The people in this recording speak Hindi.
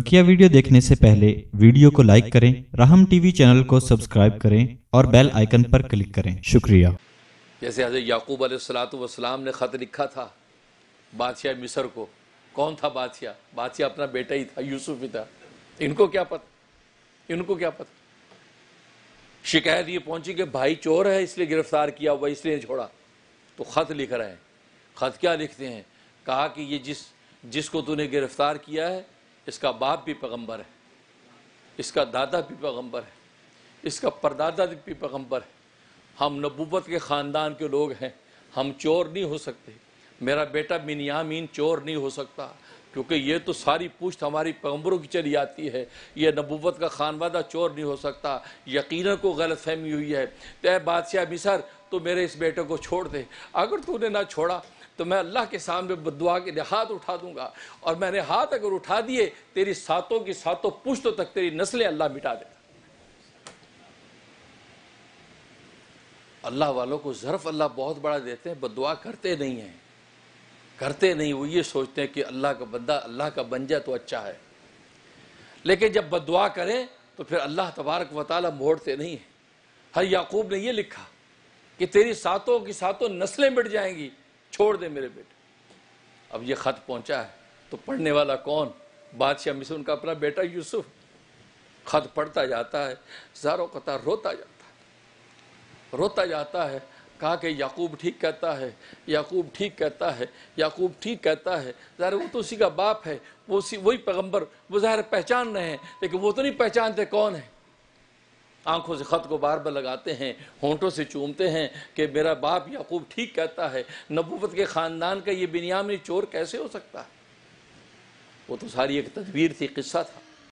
बकिया वीडियो देखने से पहले वीडियो को लाइक करें, राहम टीवी चैनल को सब्सक्राइब करें और बेल आइकन पर क्लिक करें। शुक्रिया। जैसे हजरत याकूब अलैहिस्सलाम ने ख़त लिखा था बादशाह मिस्र को। कौन था बादशाह? बादशाह अपना बेटा ही था, यूसुफ ही था। इनको क्या पता, इनको क्या पता। शिकायत ये पहुंची कि भाई चोर है, इसलिए गिरफ्तार किया हुआ, इसलिए छोड़ा। तो ख़त लिख रहे हैं। ख़त क्या लिखते हैं? कहा कि ये जिसको तूने गिरफ्तार किया है, इसका बाप भी पैगंबर है, इसका दादा भी पैगंबर है, इसका परदादा भी पैगंबर है। हम नबूवत के ख़ानदान के लोग हैं, हम चोर नहीं हो सकते। मेरा बेटा बिनयामीन चोर नहीं हो सकता, क्योंकि ये तो सारी पुश्त हमारी पैगंबरों की चली आती है। ये नबूवत का खानवादा चोर नहीं हो सकता। यकीनन को गलत फहमी हुई है। तय बादशाह मिस्र, तो मेरे इस बेटे को छोड़ दे। अगर तूने ना छोड़ा तो मैं अल्लाह के सामने बद्दुआ के हाथ उठा दूंगा, और मैंने हाथ अगर उठा दिए, तेरी सातों की सातों पुश्तों तक तेरी नस्लें अल्लाह मिटा देगा। अल्लाह वालों को ज़र्फ़ अल्लाह बहुत बड़ा देते हैं, बद्दुआ करते नहीं हैं, करते नहीं। वो ये सोचते हैं कि अल्लाह का बंदा अल्लाह का बन जाए तो अच्छा है, लेकिन जब बद्दुआ करें तो फिर अल्लाह तबारक व ताला मोड़ते नहीं है। हर याकूब ने ये लिखा कि तेरी सातों की सातों नस्लें मिट जाएंगी, छोड़ दे मेरे बेटे। अब ये ख़त पहुंचा है तो पढ़ने वाला कौन? बादशाह मिस्र, उनका अपना बेटा यूसुफ। ख़त पढ़ता जाता है, ज़ारो कतार रोता जाता है, रोता जाता है। कहा कि याकूब ठीक कहता है, याकूब ठीक कहता है, याकूब ठीक कहता है। ज़ाहिर वो तो उसी का बाप है, वो उसी वही पैगम्बर, वो ज़ाहिर पहचान रहे हैं, लेकिन वो तो नहीं पहचानते कौन है। आंखों से ख़त को बार बार लगाते हैं, होंठों से चूमते हैं कि मेरा बाप याकूब ठीक कहता है, नबूवत के ख़ानदान का ये बिनयामीन चोर कैसे हो सकता है। वो तो सारी एक तदवीर थी, किस्सा था।